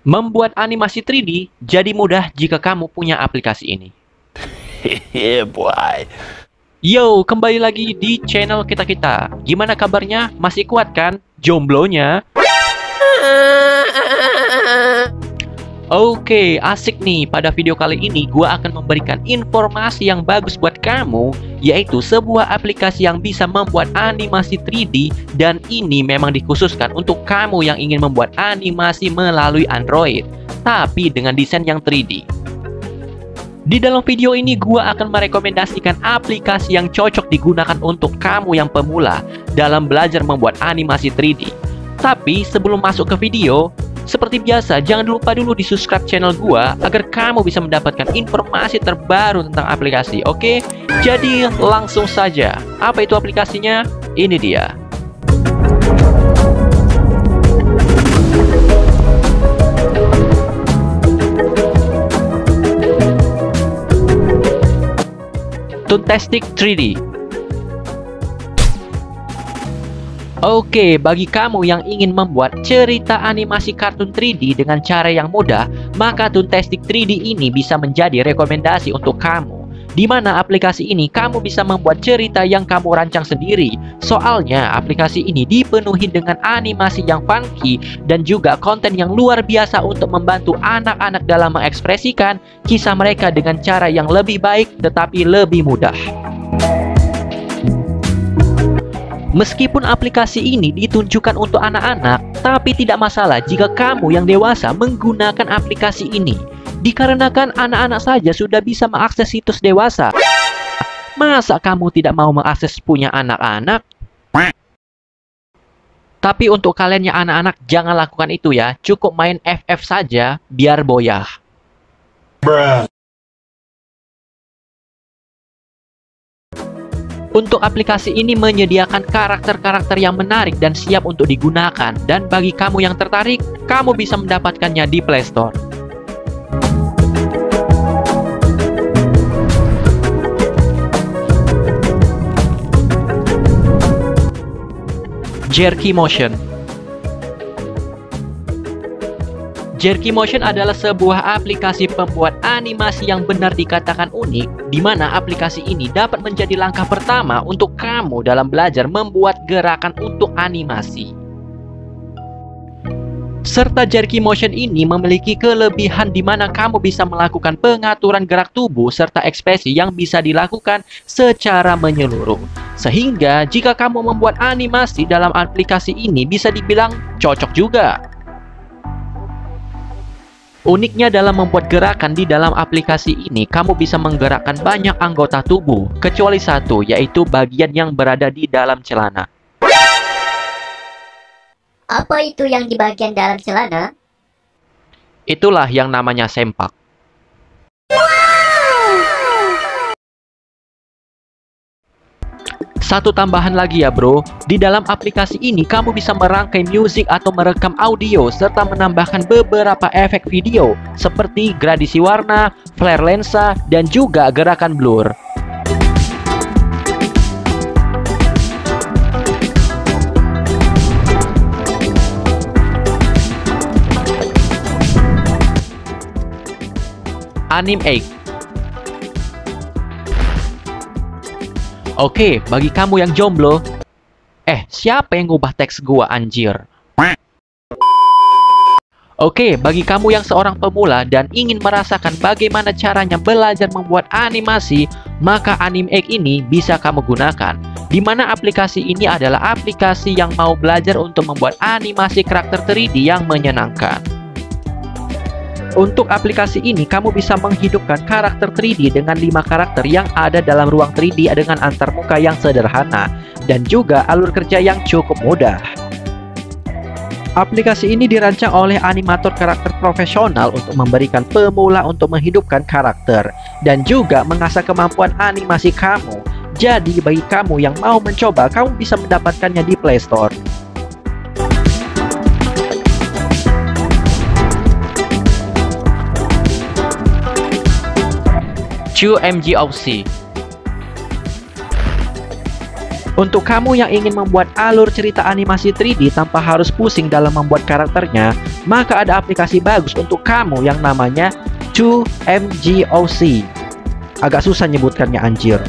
Membuat animasi 3D jadi mudah jika kamu punya aplikasi ini. Yo, kembali lagi di channel kita-kita. Gimana kabarnya? Masih kuat kan? Jomblonya? Oke, asik nih. Pada video kali ini, gua akan memberikan informasi yang bagus buat kamu, yaitu sebuah aplikasi yang bisa membuat animasi 3D, dan ini memang dikhususkan untuk kamu yang ingin membuat animasi melalui Android, tapi dengan desain yang 3D. Di dalam video ini, gua akan merekomendasikan aplikasi yang cocok digunakan untuk kamu yang pemula dalam belajar membuat animasi 3D. Tapi sebelum masuk ke video, seperti biasa, jangan lupa dulu di subscribe channel gua agar kamu bisa mendapatkan informasi terbaru tentang aplikasi, oke? Jadi langsung saja, apa itu aplikasinya? Ini dia. Toontastic 3D. Oke, bagi kamu yang ingin membuat cerita animasi kartun 3D dengan cara yang mudah, maka Toontastic 3D ini bisa menjadi rekomendasi untuk kamu. Di mana aplikasi ini kamu bisa membuat cerita yang kamu rancang sendiri. Soalnya aplikasi ini dipenuhi dengan animasi yang funky dan juga konten yang luar biasa untuk membantu anak-anak dalam mengekspresikan kisah mereka dengan cara yang lebih baik tetapi lebih mudah. Meskipun aplikasi ini ditunjukkan untuk anak-anak, tapi tidak masalah jika kamu yang dewasa menggunakan aplikasi ini. Dikarenakan anak-anak saja sudah bisa mengakses situs dewasa. Masa kamu tidak mau mengakses punya anak-anak? Tapi untuk kalian yang anak-anak, jangan lakukan itu ya. Cukup main FF saja, biar boyah. Untuk aplikasi ini menyediakan karakter-karakter yang menarik dan siap untuk digunakan. Dan bagi kamu yang tertarik, kamu bisa mendapatkannya di Play Store. Jerky Motion. Jerky Motion adalah sebuah aplikasi pembuat animasi yang benar dikatakan unik, di mana aplikasi ini dapat menjadi langkah pertama untuk kamu dalam belajar membuat gerakan untuk animasi. Serta Jerky Motion ini memiliki kelebihan di mana kamu bisa melakukan pengaturan gerak tubuh serta ekspresi yang bisa dilakukan secara menyeluruh. Sehingga jika kamu membuat animasi dalam aplikasi ini bisa dibilang cocok juga. Uniknya dalam membuat gerakan di dalam aplikasi ini, kamu bisa menggerakkan banyak anggota tubuh, kecuali satu, yaitu bagian yang berada di dalam celana. Apa itu yang di bagian dalam celana? Itulah yang namanya sempak. Satu tambahan lagi ya bro, di dalam aplikasi ini kamu bisa merangkai musik atau merekam audio serta menambahkan beberapa efek video seperti gradasi warna, flare lensa, dan juga gerakan blur. Animeight. Oke, bagi kamu yang jomblo, siapa yang ngubah teks gua anjir? Oke, bagi kamu yang seorang pemula dan ingin merasakan bagaimana caranya belajar membuat animasi, maka Animeight ini bisa kamu gunakan. Di mana aplikasi ini adalah aplikasi yang mau belajar untuk membuat animasi karakter 3D yang menyenangkan. Untuk aplikasi ini, kamu bisa menghidupkan karakter 3D dengan 5 karakter yang ada dalam ruang 3D dengan antarmuka yang sederhana, dan juga alur kerja yang cukup mudah. Aplikasi ini dirancang oleh animator karakter profesional untuk memberikan pemula untuk menghidupkan karakter, dan juga mengasah kemampuan animasi kamu. Jadi, bagi kamu yang mau mencoba, kamu bisa mendapatkannya di Play Store. 2MGOC. Untuk kamu yang ingin membuat alur cerita animasi 3D tanpa harus pusing dalam membuat karakternya, maka ada aplikasi bagus untuk kamu yang namanya 2MGOC. Agak susah nyebutkannya anjir.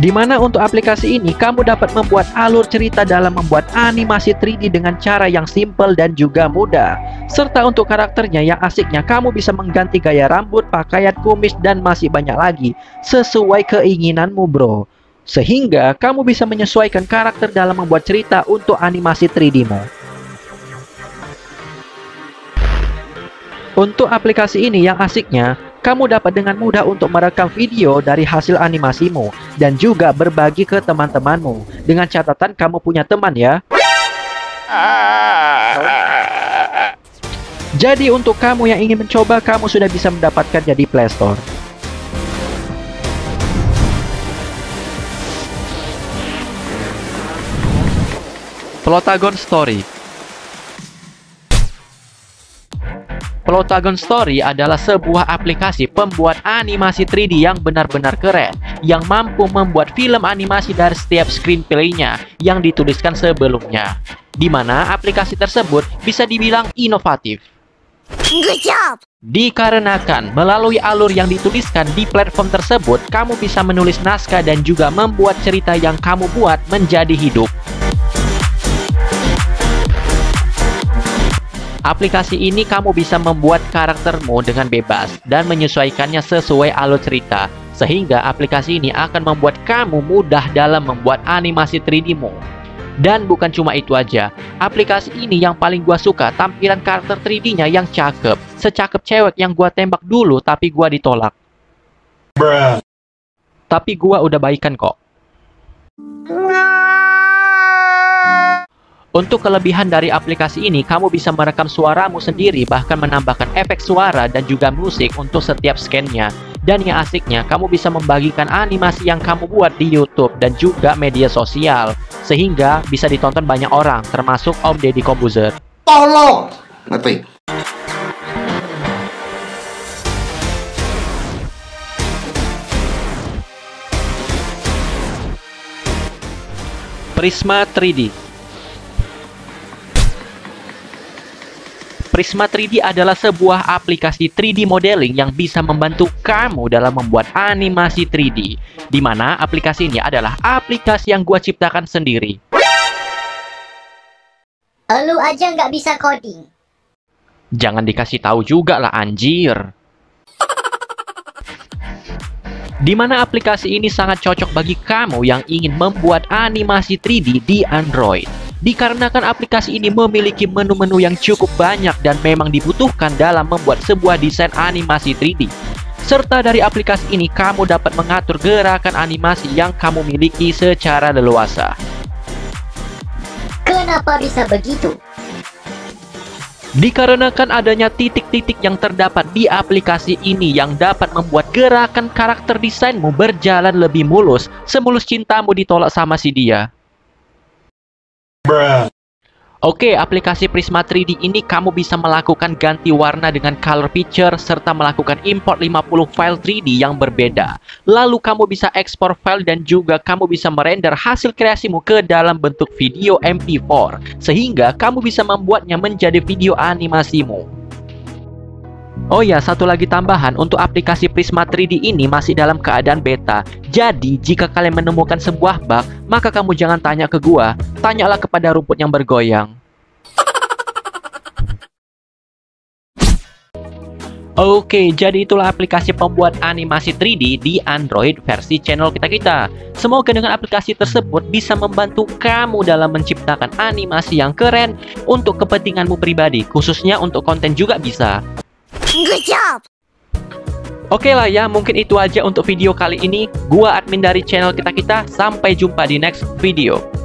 Dimana untuk aplikasi ini kamu dapat membuat alur cerita dalam membuat animasi 3D dengan cara yang simple dan juga mudah. Serta untuk karakternya yang asiknya kamu bisa mengganti gaya rambut, pakaian, kumis, dan masih banyak lagi sesuai keinginanmu bro. Sehingga kamu bisa menyesuaikan karakter dalam membuat cerita untuk animasi 3D-mu. Untuk aplikasi ini yang asiknya, kamu dapat dengan mudah untuk merekam video dari hasil animasimu dan juga berbagi ke teman-temanmu. Dengan catatan kamu punya teman ya. Jadi untuk kamu yang ingin mencoba, kamu sudah bisa mendapatkannya di Play Store. Plotagon Story. Plotagon Story adalah sebuah aplikasi pembuat animasi 3D yang benar-benar keren, yang mampu membuat film animasi dari setiap screenplay-nya yang dituliskan sebelumnya, di mana aplikasi tersebut bisa dibilang inovatif. Good job! Dikarenakan melalui alur yang dituliskan di platform tersebut, kamu bisa menulis naskah dan juga membuat cerita yang kamu buat menjadi hidup. Aplikasi ini kamu bisa membuat karaktermu dengan bebas dan menyesuaikannya sesuai alur cerita, sehingga aplikasi ini akan membuat kamu mudah dalam membuat animasi 3D-mu. Dan bukan cuma itu aja, aplikasi ini yang paling gua suka tampilan karakter 3D-nya yang cakep, secakep cewek yang gua tembak dulu tapi gua ditolak. Bruh. Tapi gua udah baikan kok. Untuk kelebihan dari aplikasi ini, kamu bisa merekam suaramu sendiri, bahkan menambahkan efek suara dan juga musik untuk setiap scan-nya. Dan yang asiknya, kamu bisa membagikan animasi yang kamu buat di YouTube dan juga media sosial, sehingga bisa ditonton banyak orang, termasuk Om Deddy Corbuzier. Tolong! Mati. Prisma 3D. Prisma 3D adalah sebuah aplikasi 3D modeling yang bisa membantu kamu dalam membuat animasi 3D, di mana aplikasi ini adalah aplikasi yang gua ciptakan sendiri. Lu aja nggak bisa coding. Jangan dikasih tahu juga lah anjir. Di mana aplikasi ini sangat cocok bagi kamu yang ingin membuat animasi 3D di Android. Dikarenakan aplikasi ini memiliki menu-menu yang cukup banyak dan memang dibutuhkan dalam membuat sebuah desain animasi 3D. Serta dari aplikasi ini kamu dapat mengatur gerakan animasi yang kamu miliki secara leluasa. Kenapa bisa begitu? Dikarenakan adanya titik-titik yang terdapat di aplikasi ini yang dapat membuat gerakan karakter desainmu berjalan lebih mulus, semulus cintamu ditolak sama si dia. Oke, aplikasi Prisma 3D ini kamu bisa melakukan ganti warna dengan color picture serta melakukan import 50 file 3D yang berbeda. Lalu kamu bisa ekspor file dan juga kamu bisa merender hasil kreasimu ke dalam bentuk video MP4, sehingga kamu bisa membuatnya menjadi video animasimu. Oh ya, satu lagi tambahan, untuk aplikasi Prisma 3D ini masih dalam keadaan beta. Jadi, jika kalian menemukan sebuah bug, maka kamu jangan tanya ke gua, tanyalah kepada rumput yang bergoyang. Oke, jadi itulah aplikasi pembuat animasi 3D di Android versi channel kita-kita. Semoga dengan aplikasi tersebut bisa membantu kamu dalam menciptakan animasi yang keren untuk kepentinganmu pribadi, khususnya untuk konten juga bisa. Good job! Oke lah ya, mungkin itu aja untuk video kali ini. Gua admin dari channel kita-kita, sampai jumpa di next video.